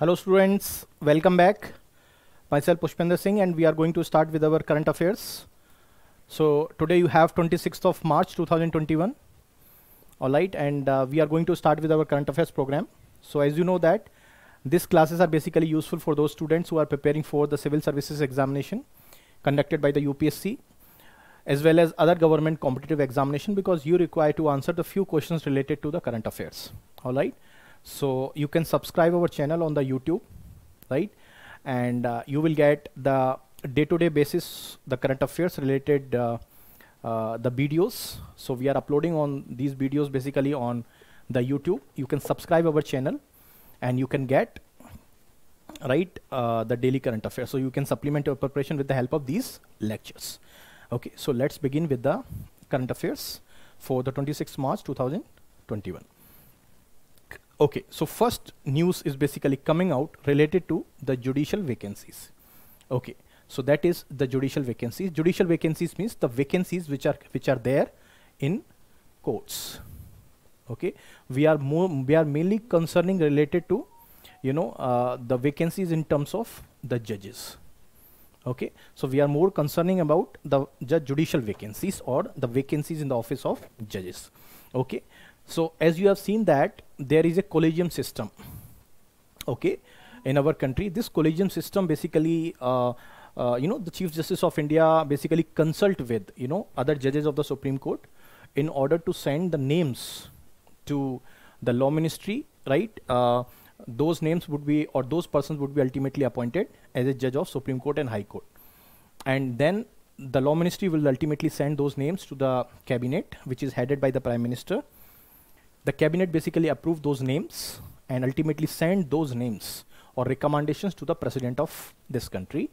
Hello students, welcome back. Myself Pushpendra Singh and we are going to start with our current affairs. So today you have 26th of March 2021. All right, and we are going to start with our current affairs program. So as you know that these classes are basically useful for those students who are preparing for the civil services examination conducted by the UPSC as well as other government competitive examination, because you require to answer the few questions related to the current affairs. All right. So you can subscribe our channel on the YouTube, right? And you will get the day-to-day basis, the current affairs related the videos. So we are uploading on these videos basically on the YouTube. You can subscribe our channel and you can get, right, the daily current affairs. So you can supplement your preparation with the help of these lectures. Okay, so let's begin with the current affairs for the 26th March 2021. Okay, so first news is basically coming out related to the judicial vacancies. Okay, so that is the judicial vacancies. Judicial vacancies means the vacancies which are there in courts. Okay, we are mainly concerning related to, you know, the vacancies in terms of the judges. Okay, so we are more concerning about the judicial vacancies or the vacancies in the office of judges. Okay. So as you have seen that there is a collegium system, okay, in our country. This collegium system basically, you know, the Chief Justice of India basically consult with, you know, other judges of the Supreme Court in order to send the names to the law ministry, right? Those names would be, or those persons would be ultimately appointed as a judge of Supreme Court and High Court. And then the law ministry will ultimately send those names to the cabinet, which is headed by the Prime Minister. The cabinet basically approve those names and ultimately send those names or recommendations to the president of this country,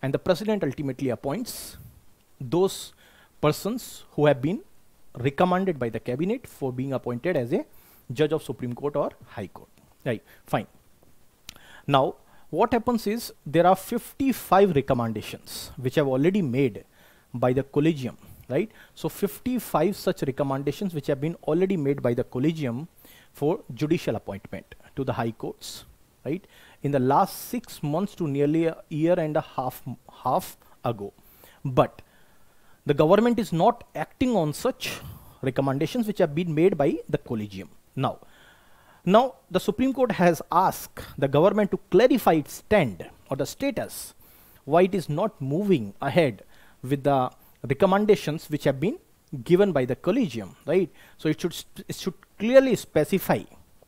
and the president ultimately appoints those persons who have been recommended by the cabinet for being appointed as a judge of Supreme Court or High Court. Right, fine. Now what happens is there are 55 recommendations which have already made by the collegium. Right, so 55 such recommendations which have been already made by the collegium for judicial appointment to the high courts, right, in the last 6 months to nearly a year and a half ago. But the government is not acting on such recommendations which have been made by the collegium. Now the Supreme Court has asked the government to clarify its stand or the status why it is not moving ahead with the recommendations which have been given by the collegium, right? So it should clearly specify,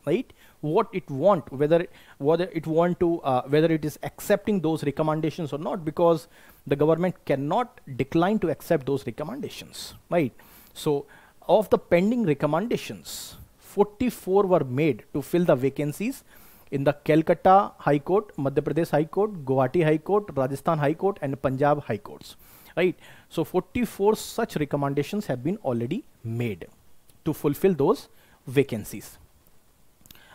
right, what it want, whether it is accepting those recommendations or not, because the government cannot decline to accept those recommendations, right? So of the pending recommendations, 44 were made to fill the vacancies in the Calcutta High Court, Madhya Pradesh High Court, Guwahati High Court, Rajasthan High Court and Punjab High Courts. Right, so 44 such recommendations have been already made to fulfill those vacancies,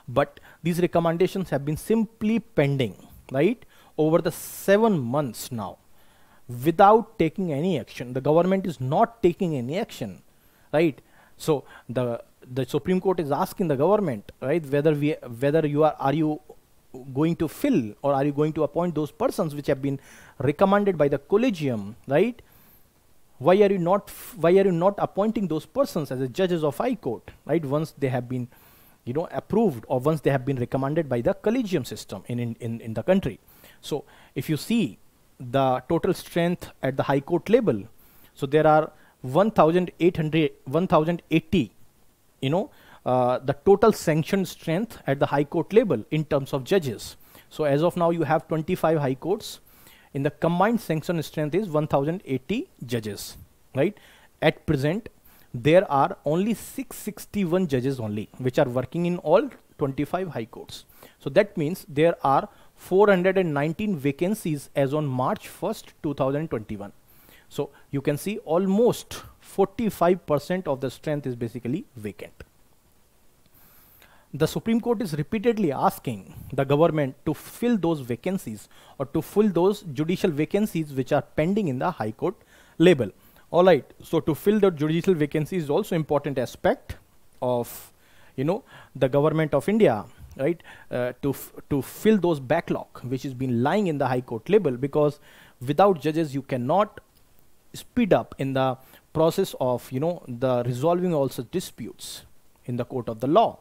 but these recommendations have been simply pending, right, over the 7 months now without taking any action. The government is not taking any action, right? So the Supreme Court is asking the government, right, whether you are going to fill or are you going to appoint those persons which have been recommended by the collegium, right? Why are you not appointing those persons as a judges of high court, right, once they have been, you know, approved or once they have been recommended by the collegium system in the country? So if you see the total strength at the high court level, so there are 1,080, you know, the total sanctioned strength at the high court level in terms of judges. So as of now you have 25 high courts in the combined sanctioned strength is 1,080 judges, right? At present there are only 661 judges only which are working in all 25 high courts. So that means there are 419 vacancies as on March 1st 2021. So you can see almost 45% of the strength is basically vacant. The Supreme Court is repeatedly asking the government to fill those vacancies or to fill those judicial vacancies which are pending in the High Court level. All right, so to fill the judicial vacancies is also important aspect of, you know, the government of India right, to fill those backlog which has been lying in the High Court label, because without judges you cannot speed up in the process of, you know, the resolving all such disputes in the court of the law.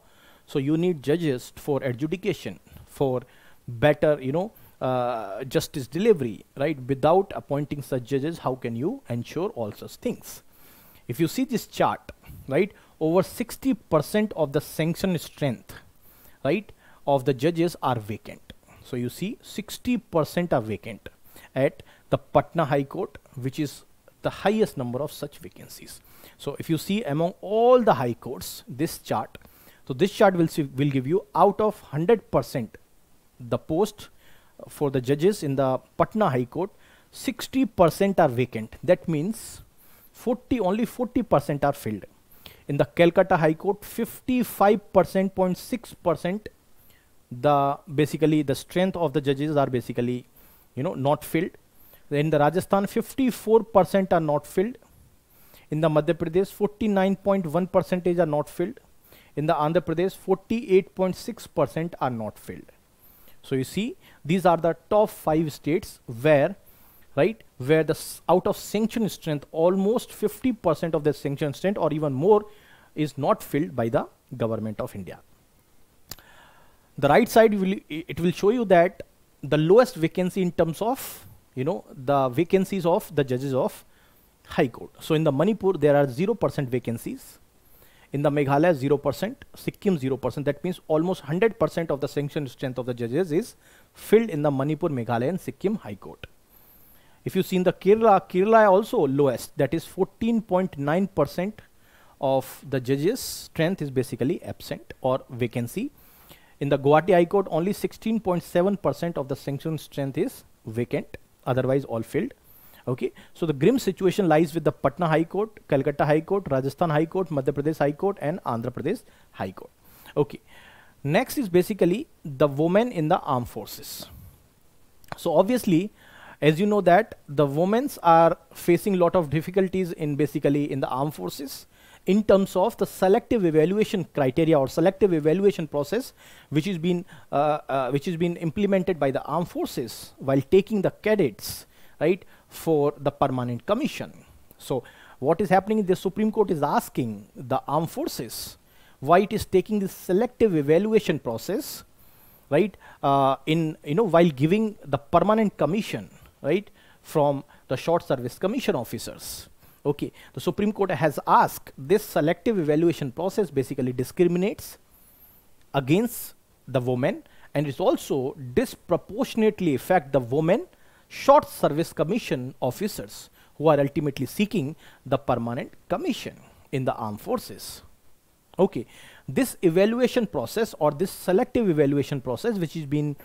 So you need judges for adjudication, for better, you know, justice delivery, right? Without appointing such judges, how can you ensure all such things? If you see this chart, right, over 60% of the sanction strength, right, of the judges are vacant. So you see 60% are vacant at the Patna High Court, which is the highest number of such vacancies. So if you see among all the high courts, this chart, so this chart will give you out of 100% the post for the judges in the Patna High Court, 60% are vacant. That means only 40% are filled. In the Calcutta High Court, 55.6%, basically the strength of the judges are basically, you know, not filled. In the Rajasthan, 54% are not filled. In the Madhya Pradesh, 49.1% are not filled. In the Andhra Pradesh, 48.6% are not filled. So you see, these are the top 5 states where, right, where the out of sanction strength, almost 50% of the sanction strength or even more is not filled by the government of India. The right side will show you that the lowest vacancy in terms of, you know, the vacancies of the judges of High Court. So in the Manipur there are 0% vacancies, in the Meghalaya 0%, Sikkim 0%. That means almost 100% of the sanction strength of the judges is filled in the Manipur, Meghalaya and Sikkim High Court. If you see in the Kerala also lowest, that is 14.9% of the judges strength is basically absent or vacancy. In the Guwahati High Court only 16.7% of the sanction strength is vacant, otherwise all filled. Okay, so the grim situation lies with the Patna High Court, Calcutta High Court, Rajasthan High Court, Madhya Pradesh High Court and Andhra Pradesh High Court. Okay, next is basically the women in the armed forces. So obviously, as you know that the women's are facing lot of difficulties in basically in the armed forces in terms of the selective evaluation criteria or selective evaluation process which is been implemented by the armed forces while taking the cadets, right, for the permanent commission. So what is happening, the Supreme Court is asking the armed forces why it is taking this selective evaluation process, right, in, you know, while giving the permanent commission, right, from the short service commission officers. Okay, the Supreme Court has asked this selective evaluation process basically discriminates against the women and is also disproportionately affect the women short service commission officers who are ultimately seeking the permanent commission in the armed forces. Okay, this evaluation process or this selective evaluation process which is being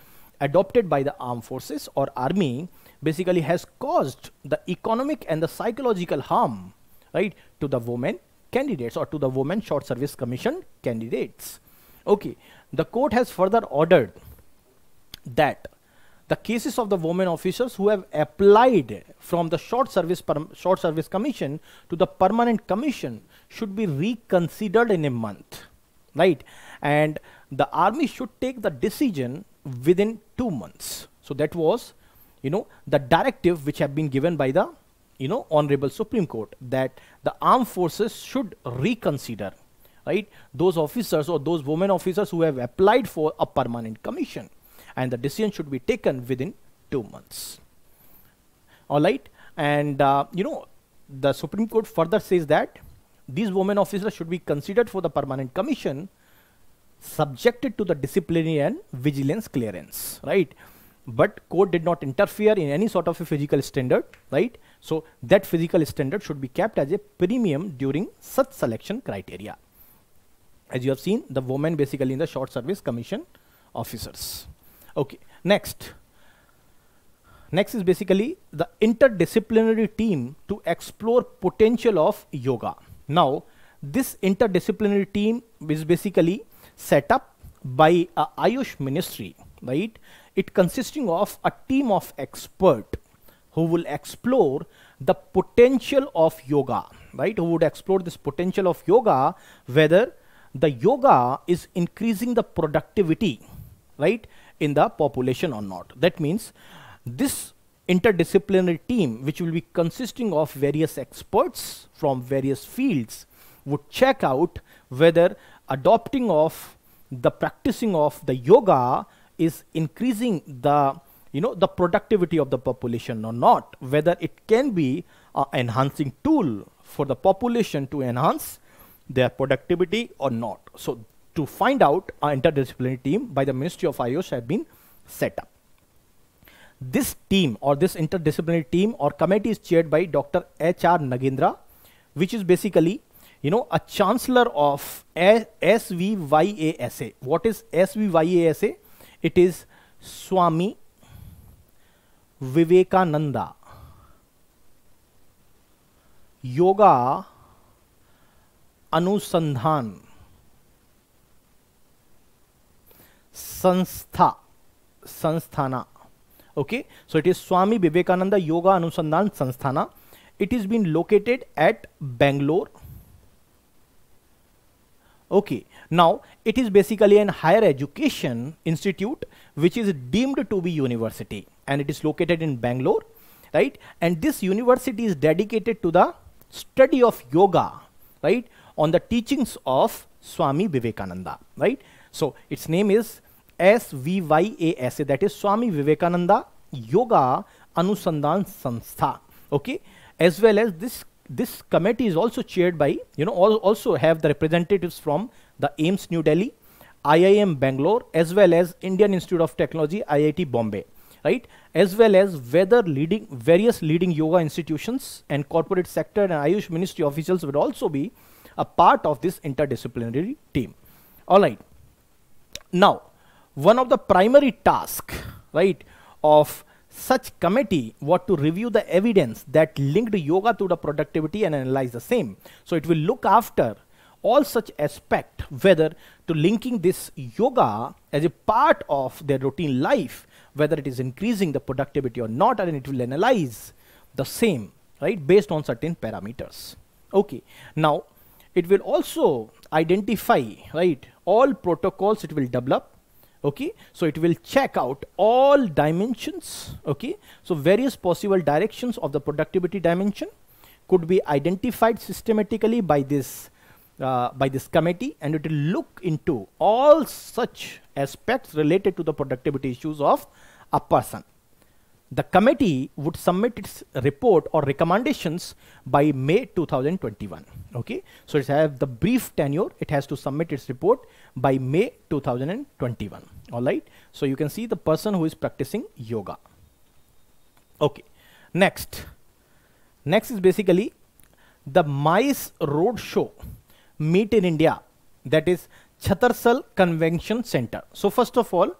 adopted by the armed forces or army basically has caused the economic and the psychological harm, right, to the women candidates or to the women short service commission candidates. Okay, the court has further ordered that the cases of the women officers who have applied from the short service commission to the permanent commission should be reconsidered in a month, right, and the army should take the decision within 2 months. So that was, you know, the directive which have been given by the, you know, Honorable Supreme Court, that the armed forces should reconsider, right, those officers or those women officers who have applied for a permanent commission, and the decision should be taken within 2 months. All right, and you know, the Supreme Court further says that these women officers should be considered for the permanent commission subjected to the disciplinary and vigilance clearance, right, but court did not interfere in any sort of a physical standard, right, so that physical standard should be kept as a premium during such selection criteria. As you have seen, the women basically in the short service commission officers. Okay, next is basically the interdisciplinary team to explore potential of yoga. Now this interdisciplinary team is basically set up by Ayush ministry, right, it consisting of a team of expert who will explore the potential of yoga, right, who would explore this potential of yoga, whether the yoga is increasing the productivity, right, in the population or not. That means this interdisciplinary team, which will be consisting of various experts from various fields, would check out whether adopting of the practicing of the yoga is increasing the, you know, the productivity of the population or not, whether it can be an enhancing tool for the population to enhance their productivity or not. So to find out, an interdisciplinary team by the Ministry of IOSH have been set up. This team or this interdisciplinary team or committee is chaired by Dr. H R Nagendra, which is basically, you know, a chancellor of SVYASA. What is SVYASA? It is Swami Vivekananda Yoga अनुसंधान संस्था संस्थाना. Okay, so it is Swami Vivekananda Yoga Anusandhan Sanstana. It is been located at Bangalore. Okay, now it is basically an higher education institute which is deemed to be university, and it is located in Bangalore, right? And this university is dedicated to the study of yoga, right, on the teachings of Swami Vivekananda, right? So its name is SVYASA, that is Swami Vivekananda Yoga Anusandhan Sanstha. Okay, as well as this committee is also chaired by, you know, also have the representatives from the AIIMS New Delhi, IIM Bangalore, as well as Indian Institute of Technology, IIT Bombay, right, as well as various leading yoga institutions and corporate sector and Ayush ministry officials would also be a part of this interdisciplinary team. All right, now one of the primary task, right, of such committee what to review the evidence that linked yoga to the productivity and analyze the same. So it will look after all such aspect, whether to linking this yoga as a part of their routine life, whether it is increasing the productivity or not, and it will analyze the same, right, based on certain parameters. Okay, now it will also identify, right, all protocols it will develop. Okay, so it will check out all dimensions. Okay, so various possible directions of the productivity dimension could be identified systematically by this committee, and it will look into all such aspects related to the productivity issues of a person. The committee would submit its report or recommendations by May 2021. Okay, so it has the brief tenure. It has to submit its report by May 2021. All right, so you can see the person who is practicing yoga. Okay, next is basically the MICE roadshow meet in India, that is Chhatrasal Convention Centre. So first of all,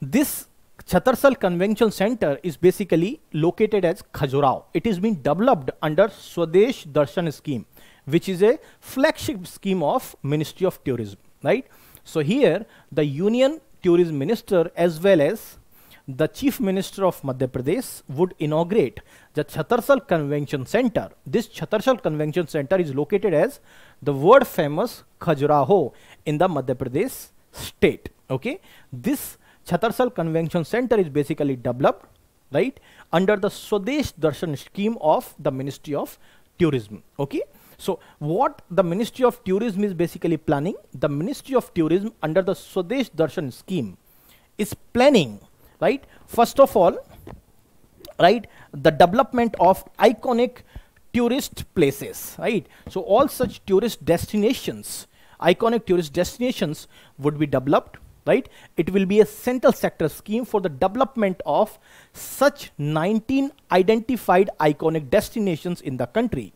this Chhatrasal Convention Centre is basically located as Khajuraho. It is being developed under Swadesh Darshan scheme, which is a flagship scheme of Ministry of Tourism, right? So here the Union Tourism Minister as well as the Chief Minister of Madhya Pradesh would inaugurate the Chhatrasal Convention Centre. This Chhatrasal Convention Centre is located as the world famous Khajuraho in the Madhya Pradesh state. Okay, this Chhatrasal Convention Centre is basically developed, right, under the Swadesh Darshan scheme of the Ministry of Tourism. Okay, so what the Ministry of Tourism is basically planning, the Ministry of Tourism under the Swadesh Darshan scheme is planning, right, first of all, right, the development of iconic tourist places, right? So all such tourist destinations, iconic tourist destinations would be developed, right? It will be a central sector scheme for the development of such 19 identified iconic destinations in the country,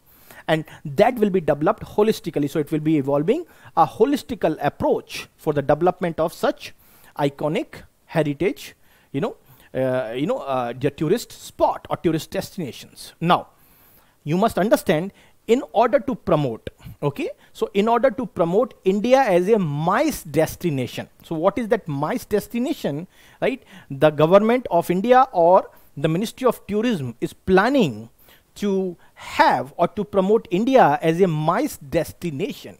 and that will be developed holistically. So it will be evolving a holistical approach for the development of such iconic heritage, the tourist spot or tourist destinations. Now you must understand, in order to promote, okay, so in order to promote India as a MICE destination, so what is that MICE destination, right? The government of India or the Ministry of Tourism is planning to have or to promote India as a MICE destination.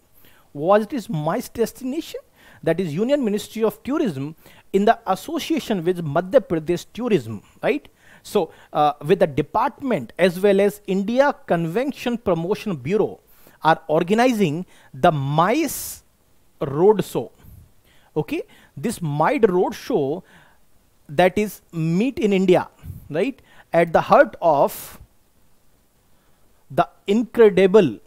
was it my destination, that is Union Ministry of Tourism in the association with Madhya Pradesh Tourism, right? So with the department as well as India Convention Promotion Bureau are organizing the MICE road show. Okay, this MICE road show, that is Meet in India, right, at the heart of the incredible,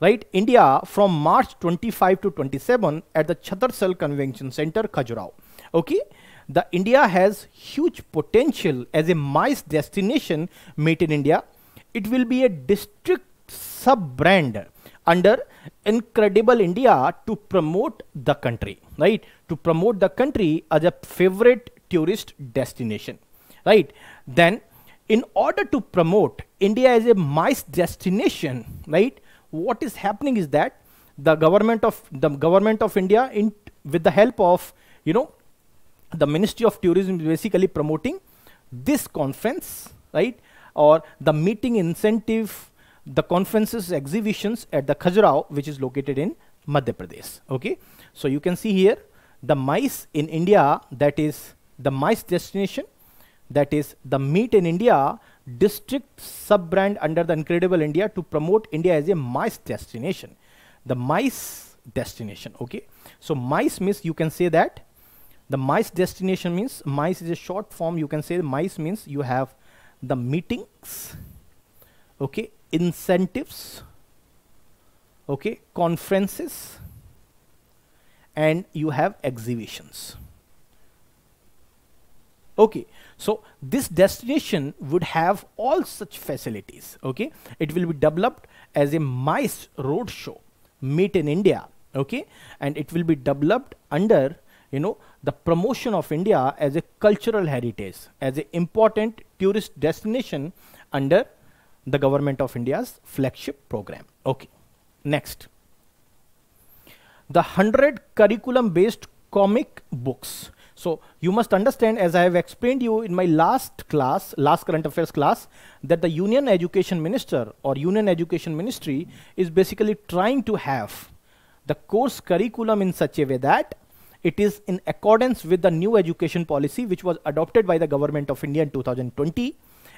right, India from March 25 to 27 at the Chhatrasal Convention Centre, Khajuraho. Okay, the India has huge potential as a MICE destination. Meet in India, it will be a district sub-brand under Incredible India to promote the country, right? To promote the country as a favorite tourist destination, right? Then, in order to promote India as a MICE destination, right? What is happening is that the government of India, with the help of, you know, the Ministry of Tourism, is basically promoting this conference, right? Or the meeting incentive, the conferences, exhibitions at the Khajuraho, which is located in Madhya Pradesh. Okay, so you can see here the MICE in India, that is the MICE destination, that is the Meet in India district sub-brand under the Incredible India to promote India as a MICE destination. The MICE destination, okay. So MICE means, you can say that the MICE destination means, MICE is a short form, you can say MICE means you have the meetings, okay, incentives, okay, conferences, and you have exhibitions. Okay, so this destination would have all such facilities. Okay, it will be developed as a MICE roadshow, Meet in India. Okay, and it will be developed under, you know, the promotion of India as a cultural heritage, as an important tourist destination under the Government of India's flagship program. Okay, next, the 100 curriculum-based comic books. So you must understand, as I have explained you in my last class, last current affairs class, that the Union Education Minister or Union Education Ministry is basically trying to have the course curriculum in such a way that it is in accordance with the new education policy which was adopted by the Government of India in 2020,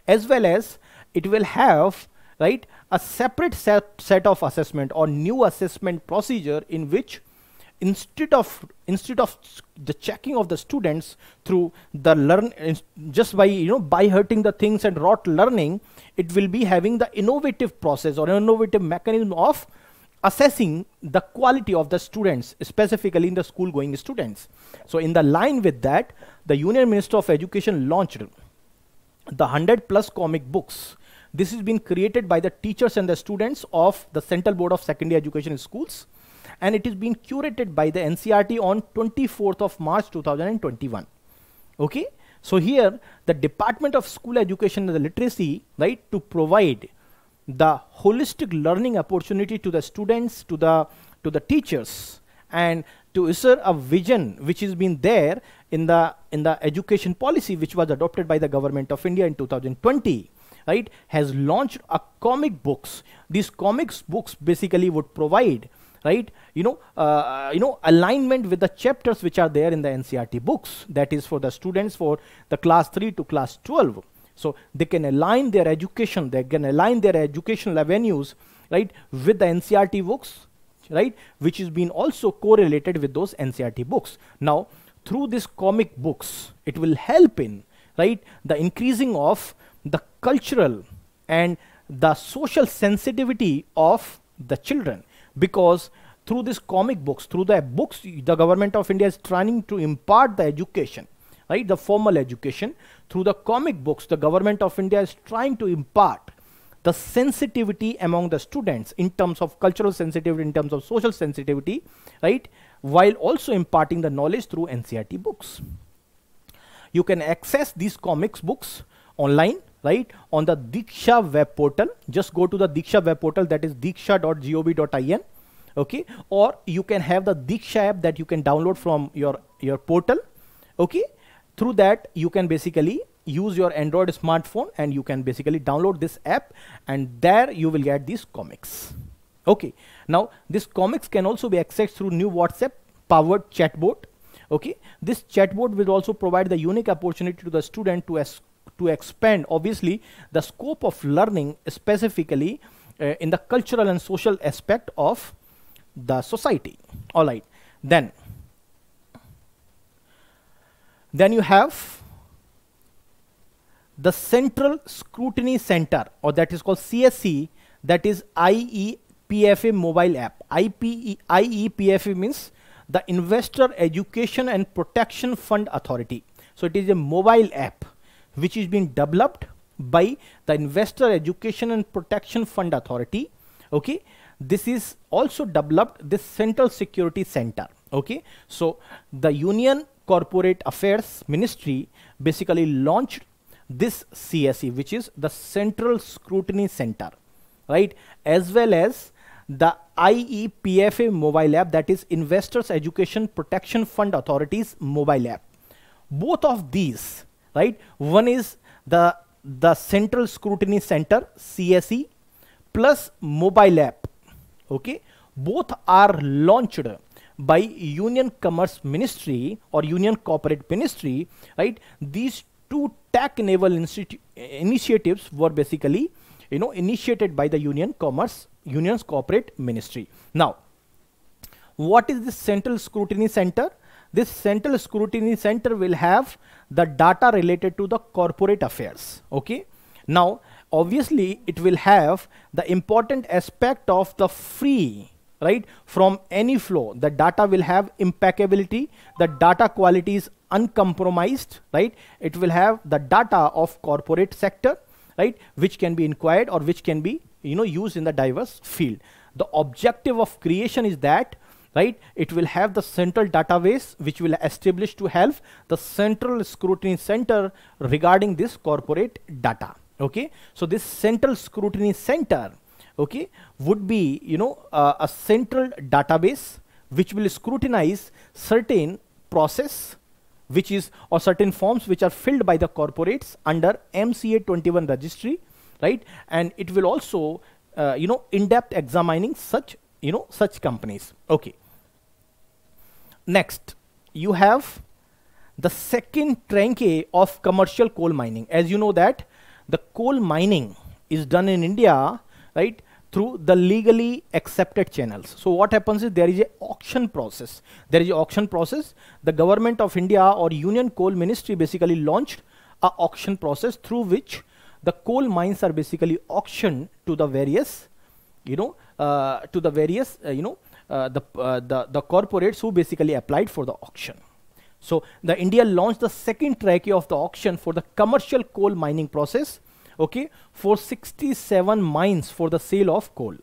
as well as it will have, right, a separate set of assessment or new assessment procedure in which instead of the checking of the students through the learn just by, you know, by hurting the things and rote learning, it will be having the innovative process or innovative mechanism of assessing the quality of the students, specifically in the school going students. So in the line with that, the Union Minister of Education launched the 100+ comic books. This has been created by the teachers and the students of the Central Board of Secondary Education Schools, and it is being curated by the NCERT on 24th of March 2021. Okay, so here the Department of School Education and Literacy, right, to provide the holistic learning opportunity to the students, to the teachers, and to assert a vision which has been there in the education policy which was adopted by the Government of India in 2020. Right, has launched a comic books. These comics books basically would provide, right, alignment with the chapters which are there in the NCERT books, that is for the students for the class 3 to class 12. So they can align their education, they can align their educational avenues, right, with the NCERT books, right, which is been also correlated with those NCERT books. Now through these comic books, it will help in, right, the increasing of the cultural and the social sensitivity of the children, because through these comic books, through the books, the Government of India is trying to impart the education, right, the formal education. Through the comic books, the Government of India is trying to impart the sensitivity among the students in terms of cultural sensitivity, in terms of social sensitivity, right, while also imparting the knowledge through NCERT books. You can access these comics books online, right, on the Diksha web portal. Just go to the Diksha web portal, that is diksha.gov.in, okay, or you can have the Diksha app that you can download from your portal, okay. Through that you can basically use your Android smartphone and you can basically download this app, and there you will get these comics, Okay, now this comics can also be accessed through new WhatsApp powered chatbot. Okay, this chatbot will also provide the unique opportunity to the student to expand obviously the scope of learning, specifically in the cultural and social aspect of the society. All right, then you have the Central Scrutiny Center, or that is called CSC, that is IEPFA mobile app. IEPFA means the Investor Education and Protection Fund Authority. So it is a mobile app which is being developed by the Investor Education and Protection Fund Authority. Okay, this is also developed, this Central Security Center. Okay, so the Union Corporate Affairs Ministry basically launched this CSC, which is the Central Scrutiny Center, right, as well as the IEPFA mobile app, that is Investors Education Protection Fund Authority's mobile app. Both of these, right, one is the Central Scrutiny Center CSC plus mobile app. Okay, both are launched by Union Commerce Ministry or Union Corporate Ministry, right. These two tech-enabled initiatives were basically, you know, initiated by the Union's Corporate Ministry. Now, what is this Central Scrutiny Center? This Central Scrutiny Center will have the data related to the corporate affairs. Okay, now obviously it will have the important aspect of the free, right, from any flow. The data will have impeccability, the data quality is uncompromised, right. It will have the data of corporate sector, right, which can be inquired or which can be, you know, used in the diverse field. The objective of creation is that, right, it will have the central database which will establish to help the Central Scrutiny Center regarding this corporate data. Okay, so this Central Scrutiny Center, okay, would be, you know, a central database which will scrutinize certain process which is, or certain forms which are filled by the corporates under MCA 21 registry, right, and it will also you know, in-depth examining such, you know, such companies. Okay, next you have the second tranche of commercial coal mining. As you know that the coal mining is done in India, right, through the legally accepted channels. So what happens is there is a auction process. There is an auction process. The Government of India or Union Coal Ministry basically launched an auction process through which the coal mines are basically auctioned to the various, you know, the corporates who basically applied for the auction. So the India launched the second tranche of the auction for the commercial coal mining process. Okay, for 67 mines for the sale of coal.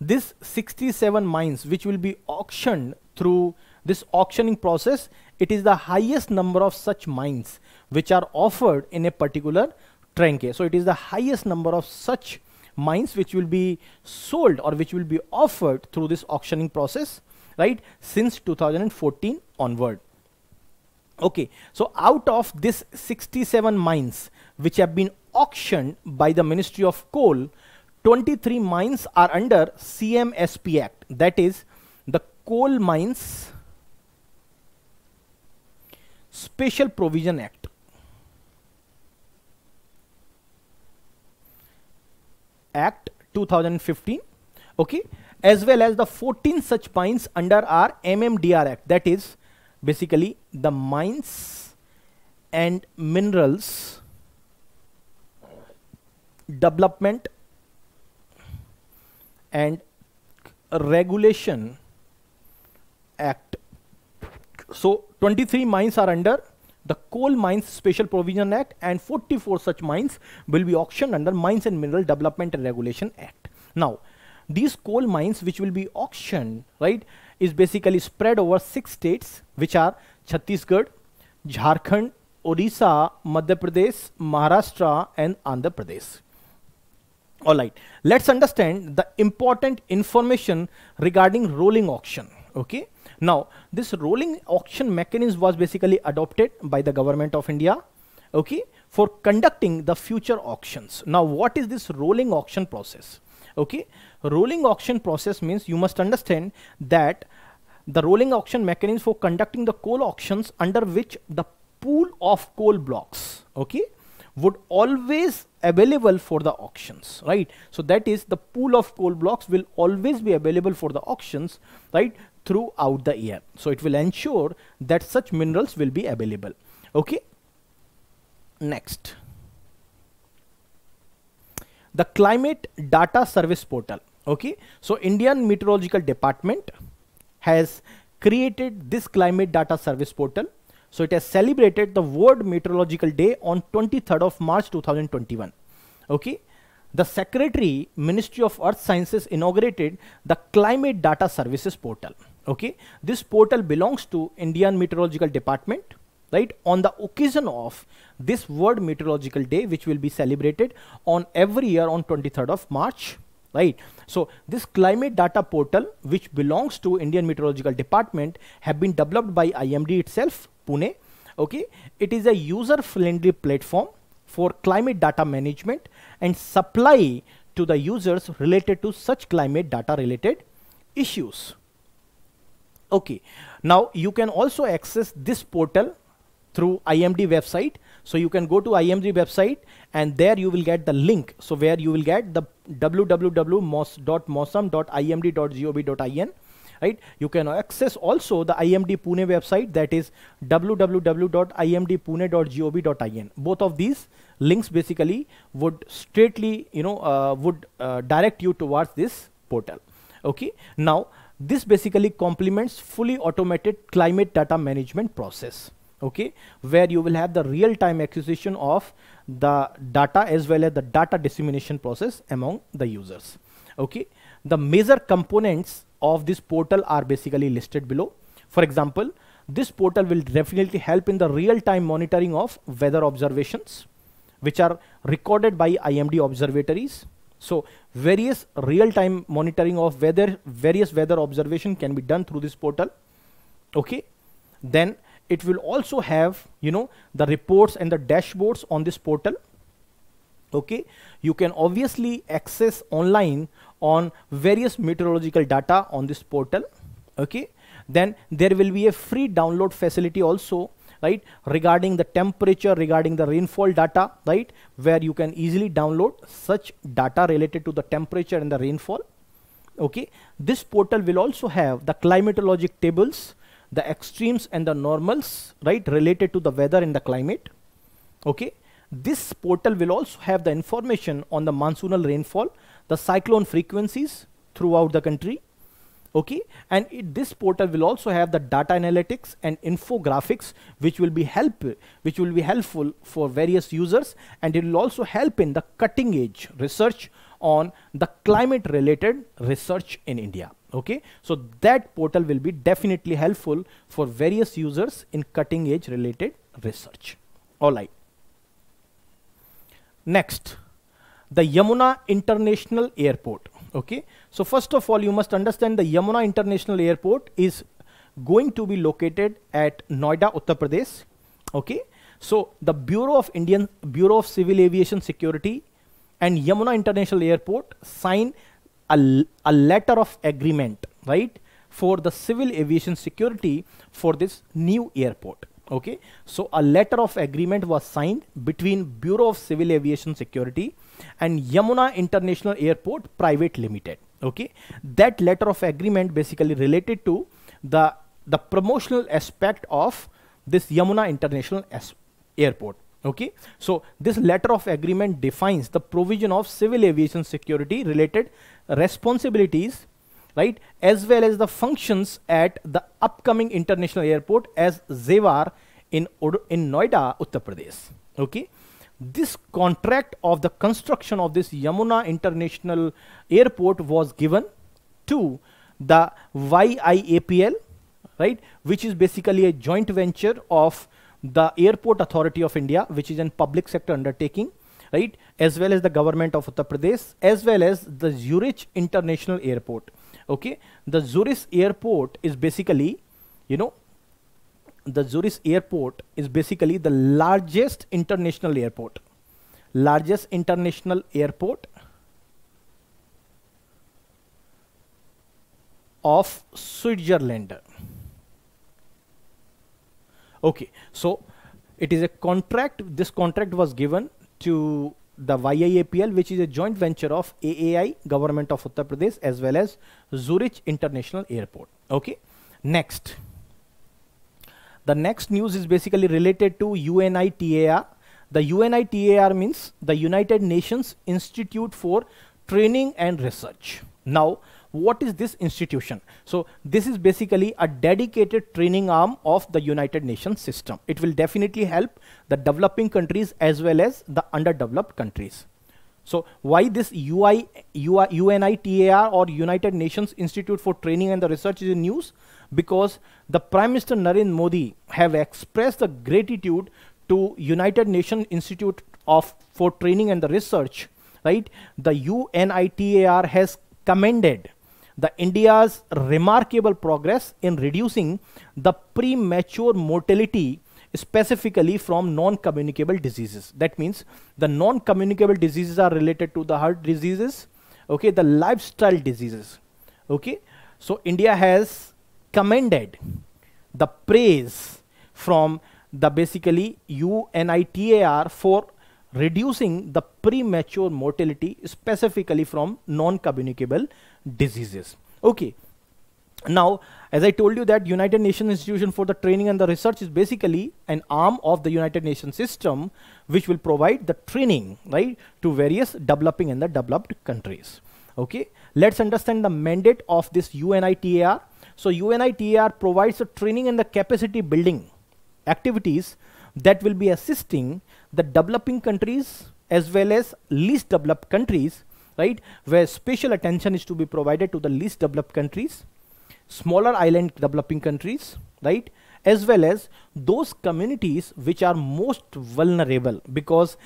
This 67 mines which will be auctioned through this auctioning process, it is the highest number of such mines which are offered in a particular tranche. So it is the highest number of such mines which will be sold or which will be offered through this auctioning process, right, since 2014 onward. Okay, so out of this 67 mines which have been auctioned by the Ministry of Coal, 23 mines are under CMSP Act, that is the Coal Mines Special Provision Act, Act 2015, okay, as well as the 14 such mines under our MMDR Act, that is basically the Mines and Minerals Development and Regulation Act. So 23 mines are under the Coal Mines Special Provision Act and 44 such mines will be auctioned under Mines and Mineral Development and Regulation Act. Now these coal mines which will be auctioned, right, is basically spread over 6 states, which are Chhattisgarh, Jharkhand, Odisha, Madhya Pradesh, Maharashtra and Andhra Pradesh. All right, let's understand the important information regarding rolling auction. Okay, now this rolling auction mechanism was basically adopted by the Government of India, okay, for conducting the future auctions. Now what is this rolling auction process? Okay, rolling auction process means you must understand that the rolling auction mechanism for conducting the coal auctions under which the pool of coal blocks, okay, would always available for the auctions, right? So that is, the pool of coal blocks will always be available for the auctions, right, throughout the year. So it will ensure that such minerals will be available. Okay, next, the Climate Data Service Portal. Okay, so Indian Meteorological Department has created this Climate Data Service Portal. So it has celebrated the World Meteorological Day on 23rd of March 2021. Okay, the Secretary, Ministry of Earth Sciences, inaugurated the Climate Data Services Portal. Okay, this portal belongs to Indian Meteorological Department, right, on the occasion of this World Meteorological Day, which will be celebrated on every year on 23rd of March. Right, so this climate data portal, which belongs to Indian Meteorological Department, have been developed by IMD itself, Pune. Okay, it is a user-friendly platform for climate data management and supply to the users related to such climate data-related issues. Okay, now you can also access this portal through IMD website. So you can go to IMD website and there you will get the link. So where you will get the www.mosam.imd.gov.in, right? You can access also the IMD Pune website, that is www.imdpune.gov.in. Both of these links basically would straightly, you know, direct you towards this portal. Okay, now this basically complements fully automated climate data management process. Okay, where you will have the real-time acquisition of the data as well as the data dissemination process among the users. Okay, the major components of this portal are basically listed below. For example, this portal will definitely help in the real-time monitoring of weather observations, which are recorded by IMD observatories. So various real-time monitoring of weather, various weather observation can be done through this portal. Okay, then it will also have, you know, the reports and the dashboards on this portal. Okay, you can obviously access online on various meteorological data on this portal. Okay, then there will be a free download facility also, right, regarding the temperature, regarding the rainfall data, right, where you can easily download such data related to the temperature and the rainfall. Okay, this portal will also have the climatologic tables, the extremes and the normals, right, related to the weather and the climate. Okay, this portal will also have the information on the monsoonal rainfall, the cyclone frequencies throughout the country. Okay, and this portal will also have the data analytics and infographics, which will be helpful for various users, and it will also help in the cutting edge research on the climate related research in India. Okay, so that portal will be definitely helpful for various users in cutting edge related research. All right, next, the Yamuna International Airport. Okay, so first of all, you must understand the Yamuna International Airport is going to be located at Noida, Uttar Pradesh. Okay, so the Bureau of Civil Aviation Security and Yamuna International Airport signed a letter of agreement, right, for the civil aviation security for this new airport. Okay, so a letter of agreement was signed between Bureau of Civil Aviation Security and Yamuna International Airport Private Limited. Okay, that letter of agreement basically related to the promotional aspect of this Yamuna International Airport. Okay, so this letter of agreement defines the provision of civil aviation security related responsibilities, right, as well as the functions at the upcoming international airport as Zewar in Noida, Uttar Pradesh. Okay, this contract of the construction of this Yamuna International Airport was given to the YIAPL, right, which is basically a joint venture of the Airport Authority of India, which is a public sector undertaking, right, as well as the government of Uttar Pradesh, as well as the Zurich International Airport. Okay, the Zurich Airport is basically, you know, the Zurich Airport is basically the largest international airport of Switzerland. Okay, so it is a contract. This contract was given to the YIAPL, which is a joint venture of AAI, Government of Uttar Pradesh, as well as Zurich International Airport. Okay, next. The next news is basically related to UNITAR. The UNITAR means the United Nations Institute for Training and Research. Now, what is this institution? So this is basically a dedicated training arm of the United Nations system. It will definitely help the developing countries as well as the underdeveloped countries. So why this UNITAR or United Nations Institute for Training and the Research is in news? Because the Prime Minister Narendra Modi have expressed the gratitude to United Nations Institute for Training and the Research, right? The UNITAR has commended the India's remarkable progress in reducing the premature mortality, specifically from non-communicable diseases. That means the non-communicable diseases are related to the heart diseases, okay, the lifestyle diseases, okay. So India has commended the praise from the basically UNITAR for reducing the premature mortality, specifically from non-communicable diseases. Okay. Now, as I told you that United Nations Institution for the Training and the Research is basically an arm of the United Nations system, which will provide the training, right, to various developing and the developed countries. Okay. Let's understand the mandate of this UNITAR. So UNITAR provides the training and the capacity building activities that will be assisting the developing countries as well as least developed countries, right, where special attention is to be provided to the least developed countries, smaller island developing countries, right, as well as those communities which are most vulnerable, because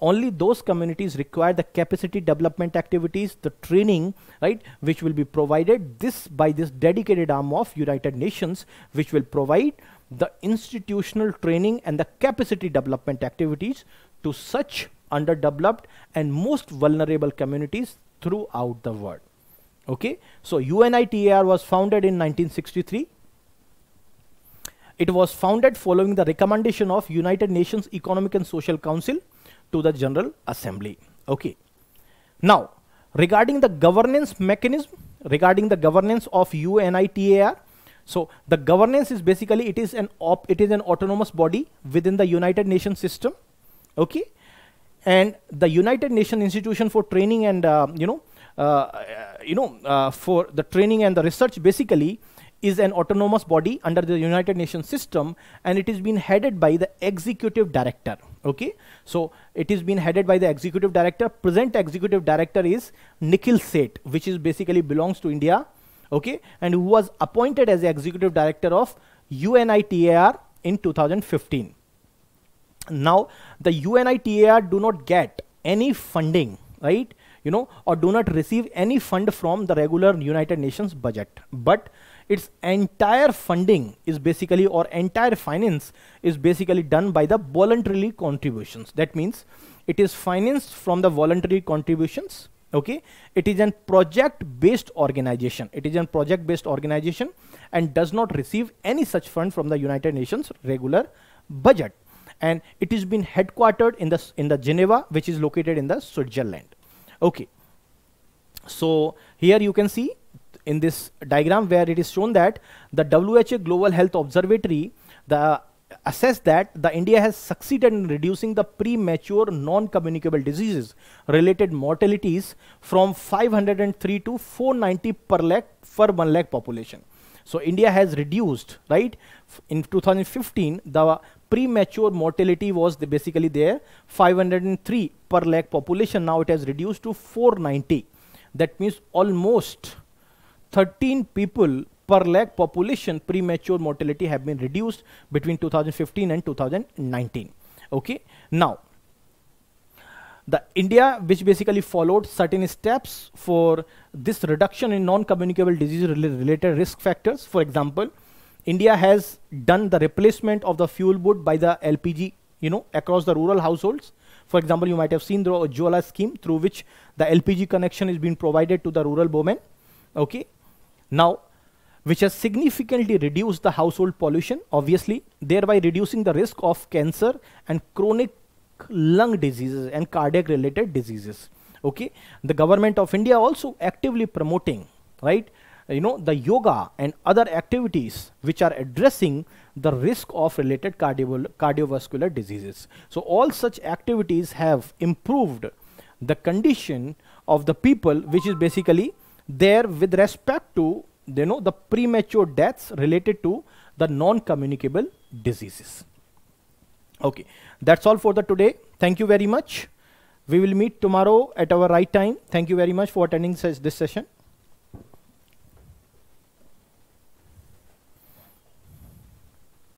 only those communities require the capacity development activities, the training, right, which will be provided this by this dedicated arm of United Nations, which will provide the institutional training and the capacity development activities to such underdeveloped and most vulnerable communities throughout the world. Okay, so UNITAR was founded in 1963. It was founded following the recommendation of United Nations Economic and Social Council to the General Assembly. Okay, now regarding the governance mechanism, regarding the governance of UNITAR. So the governance is basically it is an autonomous body within the United Nations system, okay, and the United Nations Institution for Training and for the Training and the Research basically is an autonomous body under the United Nations system, and it is being headed by the executive director. Okay, so it is being headed by the executive director. Present executive director is Nikhil Seth, which is basically belongs to India. Okay, and who was appointed as the executive director of UNITAR in 2015. Now, the UNITAR do not get any funding, right, you know, or do not receive any fund from the regular United Nations budget, but its entire funding is basically, or entire finance is basically done by the voluntary contributions. That means it is financed from the voluntary contributions. Okay, it is a project-based organization. It is a project-based organization and does not receive any such fund from the United Nations regular budget. And it is been headquartered in the Geneva, which is located in the Switzerland. Okay, so here you can see in this diagram where it is shown that the WHO Global Health Observatory assess that the India has succeeded in reducing the premature non-communicable diseases related mortalities from 503 to 490 per 1 lakh population. So India has reduced, right, in 2015 the premature mortality was basically there 503 per lakh population. Now it has reduced to 490. That means almost 13 people per lakh population premature mortality have been reduced between 2015 and 2019. Okay, now the India, which basically followed certain steps for this reduction in non-communicable disease related risk factors. For example, India has done the replacement of the fuel board by the LPG, you know, across the rural households. For example, you might have seen the Ujjwala scheme, through which the LPG connection is being provided to the rural bowmen. Okay, now which has significantly reduced the household pollution, obviously, thereby reducing the risk of cancer and chronic lung diseases and cardiac related diseases. Okay, the government of India also actively promoting, right, the yoga and other activities which are addressing the risk of related cardiovascular diseases. So all such activities have improved the condition of the people, which is basically there with respect to the premature deaths related to the non-communicable diseases. Okay, that's all for the today. Thank you very much. We will meet tomorrow at our right time. Thank you very much for attending this session.